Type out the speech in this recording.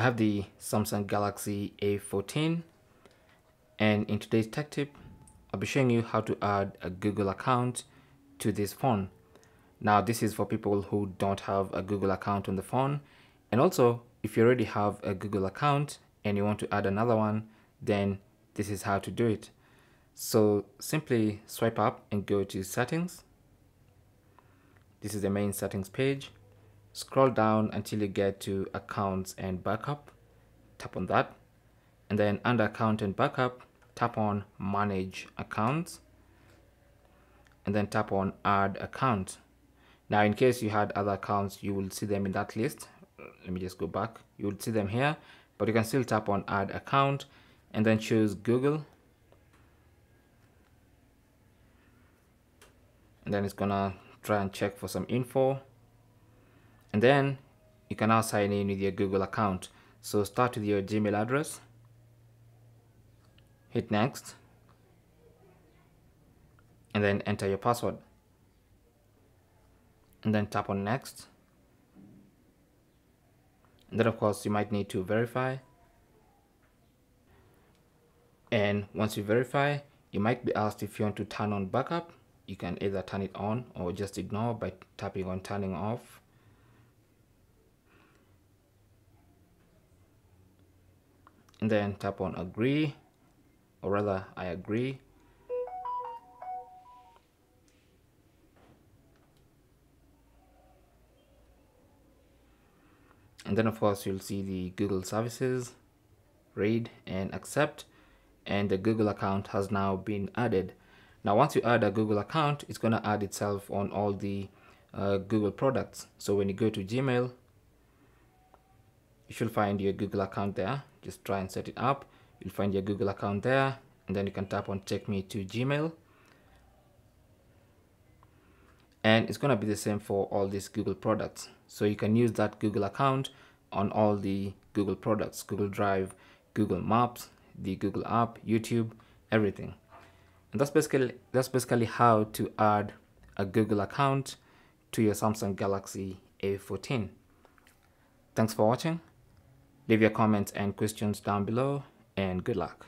I have the Samsung Galaxy A14, and in today's tech tip, I'll be showing you how to add a Google account to this phone. Now, this is for people who don't have a Google account on the phone, and also if you already have a Google account and you want to add another one, then this is how to do it. So simply swipe up and go to settings. This is the main settings page. Scroll down until you get to accounts and backup, tap on that, and then under account and backup, tap on manage accounts, and then tap on add account. Now, in case you had other accounts, you will see them in that list. Let me just go back. You will see them here, but you can still tap on add account and then choose Google, and then it's gonna try and check for some info. And then you can now sign in with your Google account. So start with your Gmail address, hit next, and then enter your password, and then tap on next. And then of course you might need to verify, and once you verify, you might be asked if you want to turn on backup. You can either turn it on or just ignore by tapping on turning off. And then tap on agree, or rather I agree. And then of course you'll see the Google services, read and accept, and the Google account has now been added. Now once you add a Google account, it's going to add itself on all the Google products. So when you go to Gmail, you should find your Google account there. Just try and set it up. You'll find your Google account there, and then you can tap on take me to Gmail, and it's going to be the same for all these Google products. So you can use that Google account on all the Google products: Google Drive, Google Maps, the Google app, YouTube, everything. And that's basically how to add a Google account to your Samsung Galaxy A14. Thanks for watching. Leave your comments and questions down below, and good luck.